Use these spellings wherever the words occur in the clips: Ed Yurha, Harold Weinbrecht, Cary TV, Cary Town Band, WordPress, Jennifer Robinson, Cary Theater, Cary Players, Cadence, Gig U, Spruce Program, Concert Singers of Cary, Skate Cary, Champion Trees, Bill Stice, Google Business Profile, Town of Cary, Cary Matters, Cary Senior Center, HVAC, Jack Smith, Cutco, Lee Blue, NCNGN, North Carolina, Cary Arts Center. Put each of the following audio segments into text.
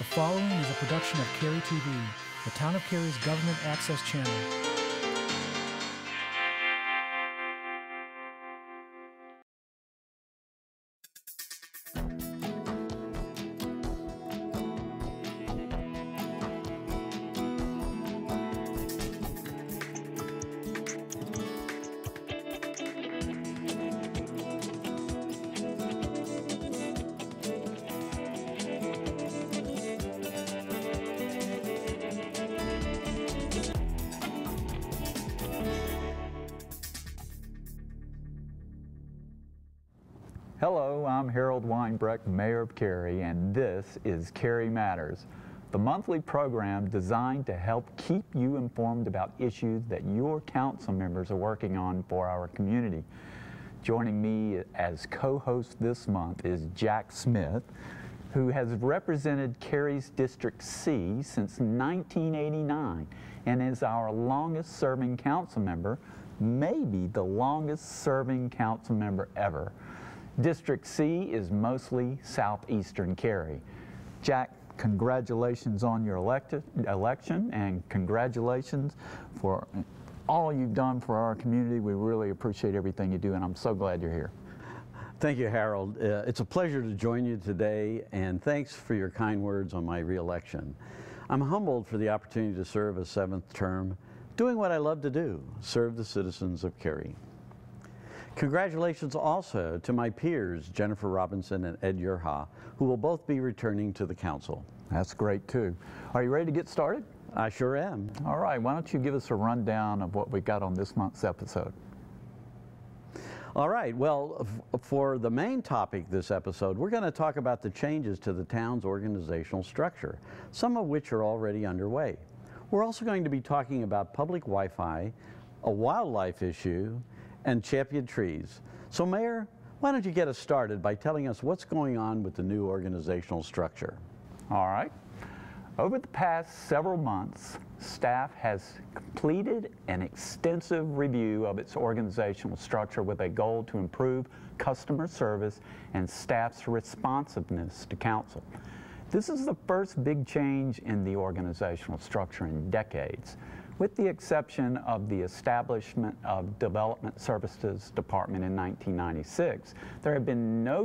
The following is a production of Cary TV, the town of Cary's government access channel. Hello, I'm Harold Weinbrecht, Mayor of Cary, and this is Cary Matters, the monthly program designed to help keep you informed about issues that your council members are working on for our community. Joining me as co-host this month is Jack Smith, who has represented Cary's District C since 1989 and is our longest serving council member, maybe the longest serving council member ever. District C is mostly southeastern Cary. Jack, congratulations on your election and congratulations for all you've done for our community. We really appreciate everything you do, and I'm so glad you're here. Thank you, Harold. It's a pleasure to join you today, and thanks for your kind words on my re-election. I'm humbled for the opportunity to serve a 7th term, doing what I love to do, serve the citizens of Cary. Congratulations also to my peers, Jennifer Robinson and Ed Yurha, who will both be returning to the council. That's great, too. Are you ready to get started? I sure am. All right, why don't you give us a rundown of what we got on this month's episode? All right, well, for the main topic this episode, we're going to talk about the changes to the town's organizational structure, some of which are already underway. We're also going to be talking about public Wi-Fi, a wildlife issue, and Champion Trees. So, Mayor, why don't you get us started by telling us what's going on with the new organizational structure? All right. Over the past several months, staff has completed an extensive review of its organizational structure with a goal to improve customer service and staff's responsiveness to council. This is the first big change in the organizational structure in decades, with the exception of the establishment of Development Services Department in 1996. There have been no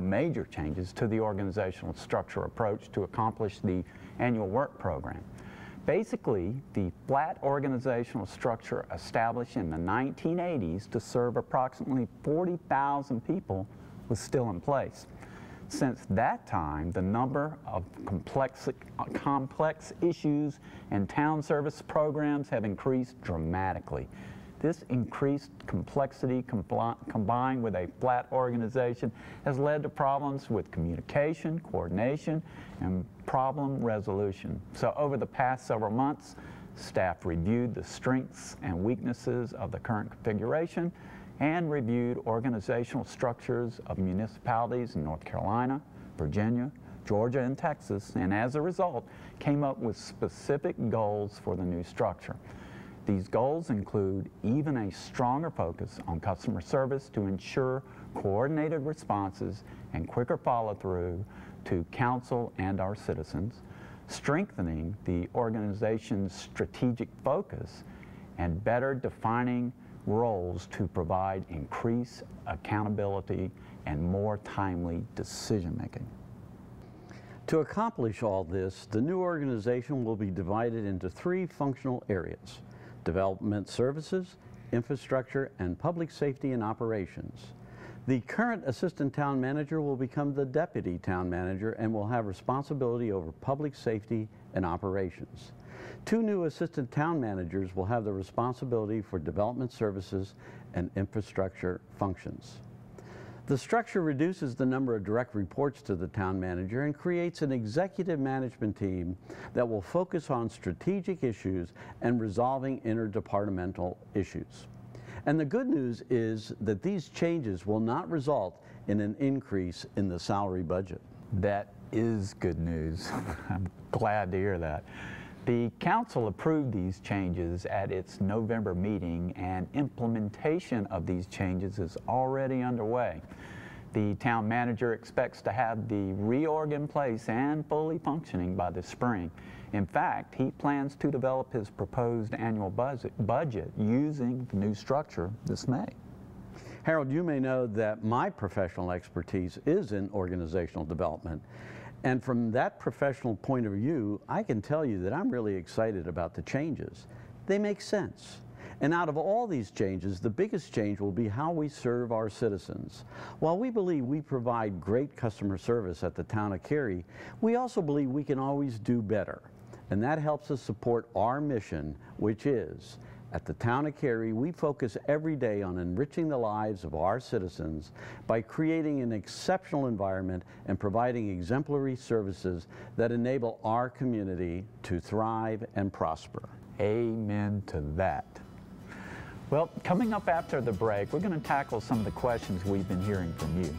major changes to the organizational structure approach to accomplish the annual work program. Basically, the flat organizational structure established in the 1980s to serve approximately 40,000 people was still in place. Since that time, the number of complex issues and town service programs have increased dramatically. This increased complexity combined with a flat organization has led to problems with communication, coordination, and problem resolution. So over the past several months, staff reviewed the strengths and weaknesses of the current configuration and reviewed organizational structures of municipalities in North Carolina, Virginia, Georgia, and Texas, and as a result, came up with specific goals for the new structure. These goals include even a stronger focus on customer service to ensure coordinated responses and quicker follow-through to council and our citizens, strengthening the organization's strategic focus, and better defining roles to provide increased accountability and more timely decision-making. To accomplish all this, the new organization will be divided into three functional areas: development services, infrastructure, and public safety and operations. The current assistant town manager will become the deputy town manager and will have responsibility over public safety and operations. Two new assistant town managers will have the responsibility for development services and infrastructure functions. The structure reduces the number of direct reports to the town manager and creates an executive management team that will focus on strategic issues and resolving interdepartmental issues. And the good news is that these changes will not result in an increase in the salary budget. That is good news. I'm glad to hear that. The council approved these changes at its November meeting, and implementation of these changes is already underway. The town manager expects to have the reorg in place and fully functioning by the spring. In fact, he plans to develop his proposed annual budget using the new structure this May. Harold, you may know that my professional expertise is in organizational development. And from that professional point of view, I can tell you that I'm really excited about the changes. They make sense. And out of all these changes, the biggest change will be how we serve our citizens. While we believe we provide great customer service at the town of Cary, we also believe we can always do better. And that helps us support our mission, which is, at the town of Cary, we focus every day on enriching the lives of our citizens by creating an exceptional environment and providing exemplary services that enable our community to thrive and prosper. Amen to that. Well, coming up after the break, we're going to tackle some of the questions we've been hearing from you.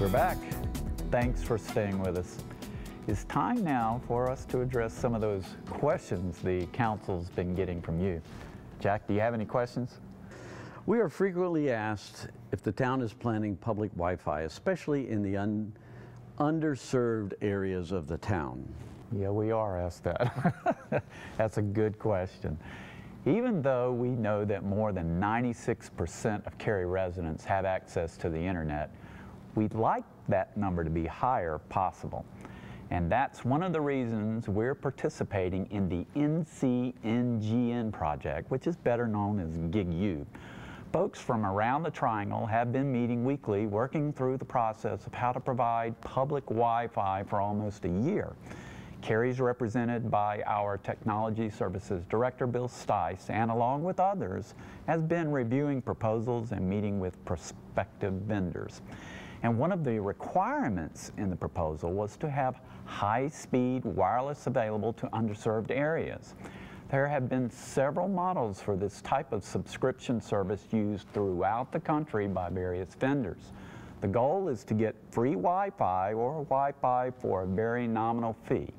We're back. Thanks for staying with us. It's time now for us to address some of those questions the council's been getting from you. Jack, do you have any questions? We are frequently asked if the town is planning public Wi-Fi, especially in the underserved areas of the town. Yeah, we are asked that. That's a good question. Even though we know that more than 96% of Cary residents have access to the internet, we'd like that number to be higher if possible. And that's one of the reasons we're participating in the NCNGN project, which is better known as Gig U. Folks from around the triangle have been meeting weekly, working through the process of how to provide public Wi-Fi for almost a year. Cary's represented by our Technology Services Director, Bill Stice, and along with others, has been reviewing proposals and meeting with prospective vendors. And one of the requirements in the proposal was to have high-speed wireless available to underserved areas. There have been several models for this type of subscription service used throughout the country by various vendors. The goal is to get free Wi-Fi or Wi-Fi for a very nominal fee.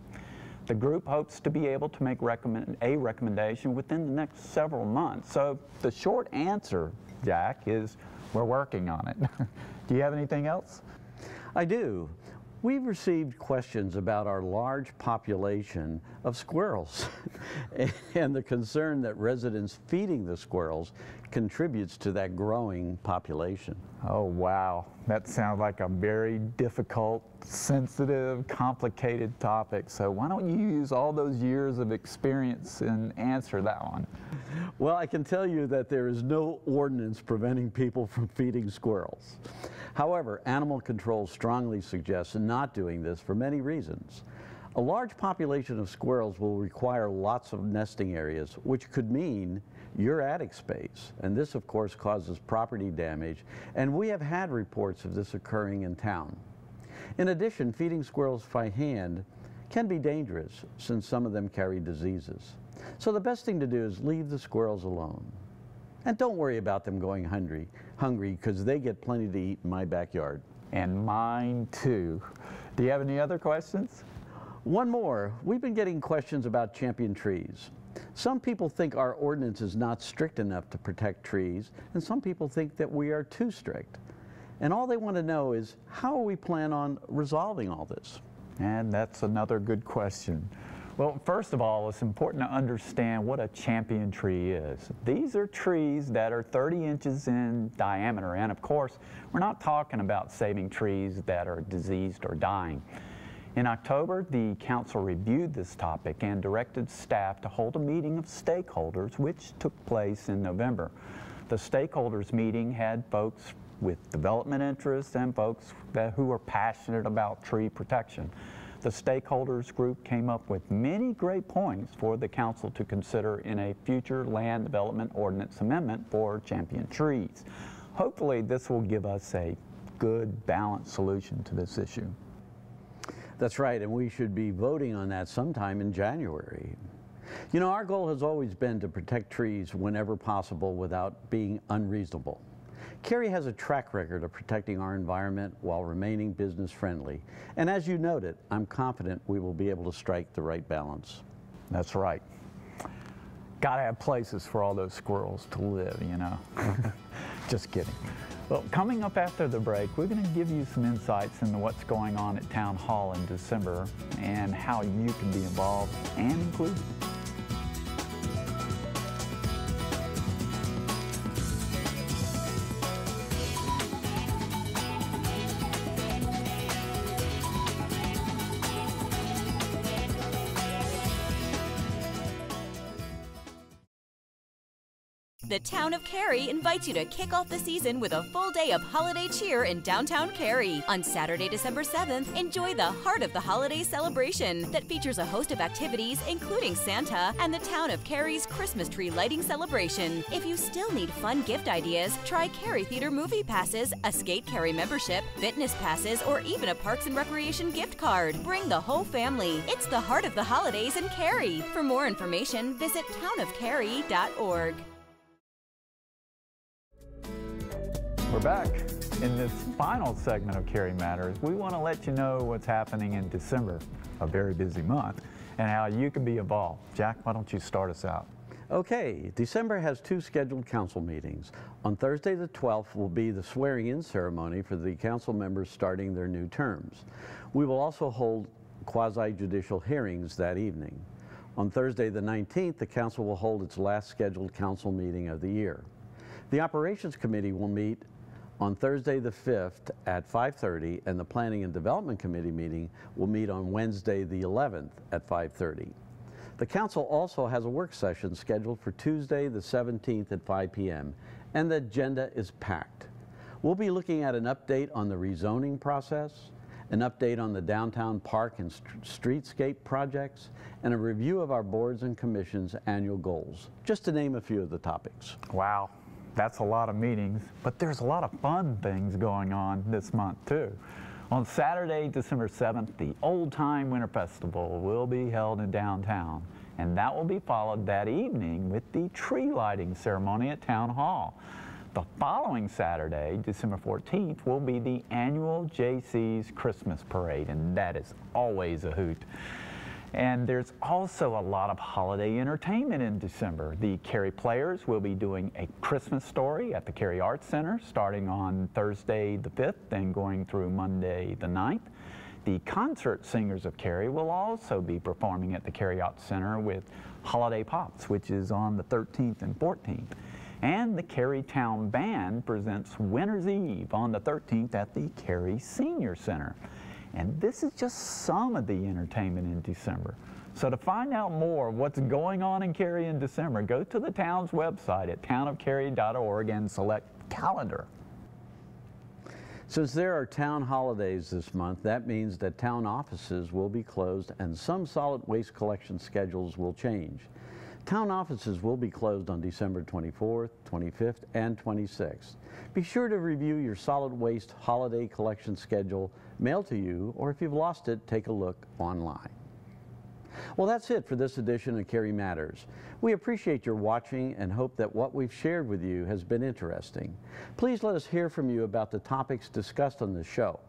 The group hopes to be able to make a recommendation within the next several months. So the short answer, Jack, is we're working on it. Do you have anything else? I do. We've received questions about our large population of squirrels and the concern that residents feeding the squirrels contributes to that growing population. Oh, wow. That sounds like a very difficult, sensitive, complicated topic. So why don't you use all those years of experience and answer that one? Well, I can tell you that there is no ordinance preventing people from feeding squirrels. However, animal control strongly suggests not doing this for many reasons. A large population of squirrels will require lots of nesting areas, which could mean your attic space. And this, of course, causes property damage. And we have had reports of this occurring in town. In addition, feeding squirrels by hand can be dangerous, since some of them carry diseases. So the best thing to do is leave the squirrels alone. And don't worry about them going hungry, because they get plenty to eat in my backyard. And mine too. Do you have any other questions? One more. We've been getting questions about Champion Trees. Some people think our ordinance is not strict enough to protect trees, and some people think that we are too strict. And all they want to know is, how we plan on resolving all this? And that's another good question. Well, first of all, it's important to understand what a champion tree is. These are trees that are 30 inches in diameter, and of course, we're not talking about saving trees that are diseased or dying. In October, the council reviewed this topic and directed staff to hold a meeting of stakeholders, which took place in November. The stakeholders meeting had folks with development interests and folks who are passionate about tree protection. The stakeholders group came up with many great points for the council to consider in a future land development ordinance amendment for Champion Trees. Hopefully this will give us a good, balanced solution to this issue. That's right, and we should be voting on that sometime in January. You know, our goal has always been to protect trees whenever possible without being unreasonable. Cary has a track record of protecting our environment while remaining business friendly. And as you noted, I'm confident we will be able to strike the right balance. That's right. Gotta have places for all those squirrels to live, you know. Just kidding. Well, coming up after the break, we're going to give you some insights into what's going on at Town Hall in December and how you can be involved and included. The Town of Cary invites you to kick off the season with a full day of holiday cheer in downtown Cary. On Saturday, December 7th, enjoy the Heart of the Holiday celebration that features a host of activities, including Santa and the Town of Cary's Christmas tree lighting celebration. If you still need fun gift ideas, try Cary Theater movie passes, a Skate Cary membership, fitness passes, or even a Parks and Recreation gift card. Bring the whole family. It's the Heart of the Holidays in Cary. For more information, visit townofcary.org. We're back. In this final segment of Cary Matters, we want to let you know what's happening in December, a very busy month, and how you can be involved. Jack, why don't you start us out? Okay, December has two scheduled council meetings. On Thursday the 12th will be the swearing-in ceremony for the council members starting their new terms. We will also hold quasi-judicial hearings that evening. On Thursday the 19th, the council will hold its last scheduled council meeting of the year. The Operations Committee will meet on Thursday the 5th at 5:30, and the Planning and Development Committee meeting will meet on Wednesday the 11th at 5:30. The Council also has a work session scheduled for Tuesday the 17th at 5 p.m., and the agenda is packed. We'll be looking at an update on the rezoning process, an update on the downtown park and streetscape projects, and a review of our boards and commissions' annual goals, just to name a few of the topics. Wow. That's a lot of meetings, but there's a lot of fun things going on this month, too. On Saturday, December 7th, the Old Time Winter Festival will be held in downtown, and that will be followed that evening with the tree lighting ceremony at Town Hall. The following Saturday, December 14th, will be the annual JC's Christmas Parade, and that is always a hoot. And there's also a lot of holiday entertainment in December. The Cary Players will be doing a Christmas story at the Cary Arts Center starting on Thursday the 5th and going through Monday the 9th. The Concert Singers of Cary will also be performing at the Cary Arts Center with Holiday Pops, which is on the 13th and 14th. And the Cary Town Band presents Winter's Eve on the 13th at the Cary Senior Center. And this is just some of the entertainment in December. So to find out more of what's going on in Cary in December, go to the town's website at townofcary.org and select calendar. Since there are town holidays this month, that means that town offices will be closed and some solid waste collection schedules will change. Town offices will be closed on December 24th, 25th, and 26th. Be sure to review your solid waste holiday collection schedule mailed to you, or if you've lost it, take a look online. Well, that's it for this edition of Cary Matters. We appreciate your watching and hope that what we've shared with you has been interesting. Please let us hear from you about the topics discussed on this show.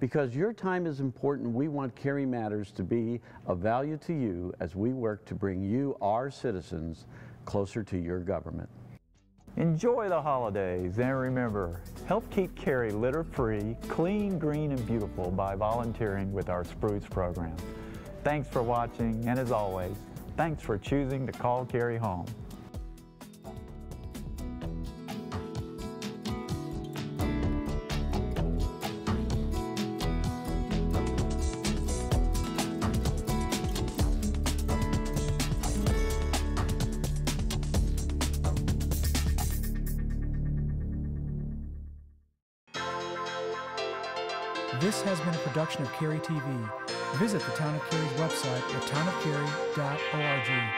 Because your time is important, we want Cary Matters to be of value to you as we work to bring you, our citizens, closer to your government. Enjoy the holidays, and remember, help keep Cary litter-free, clean, green, and beautiful by volunteering with our Spruce program. Thanks for watching, and as always, thanks for choosing to call Cary home. This has been a production of Cary TV. Visit the Town of Cary's website at townofcary.org.